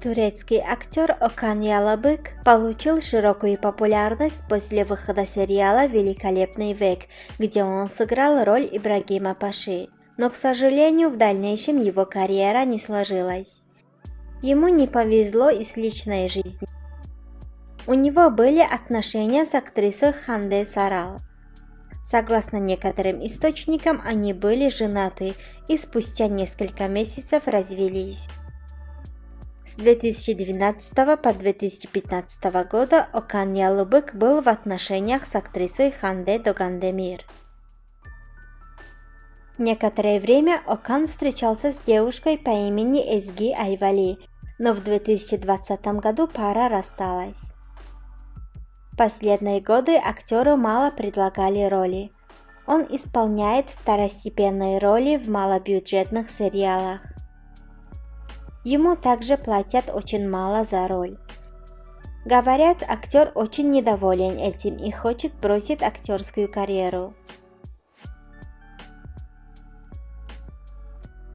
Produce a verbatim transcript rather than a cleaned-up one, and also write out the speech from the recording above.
Турецкий актер Окан Ялабык получил широкую популярность после выхода сериала «Великолепный век», где он сыграл роль Ибрагима-паши. Но, к сожалению, в дальнейшем его карьера не сложилась. Ему не повезло и с личной жизнью. У него были отношения с актрисой Ханде Сорал. Согласно некоторым источникам, они были женаты и спустя несколько месяцев развелись. С две тысячи двенадцатого по две тысячи пятнадцатого года Окан Ялабык был в отношениях с актрисой Ханде Догандемир. Некоторое время Окан встречался с девушкой по имени Эзги Эюбоглу, но в две тысячи двадцатом году пара рассталась. В последние годы актеру мало предлагали роли. Он исполняет второстепенные роли в малобюджетных сериалах. Ему также платят очень мало за роль. Говорят, актер очень недоволен этим и хочет бросить актерскую карьеру.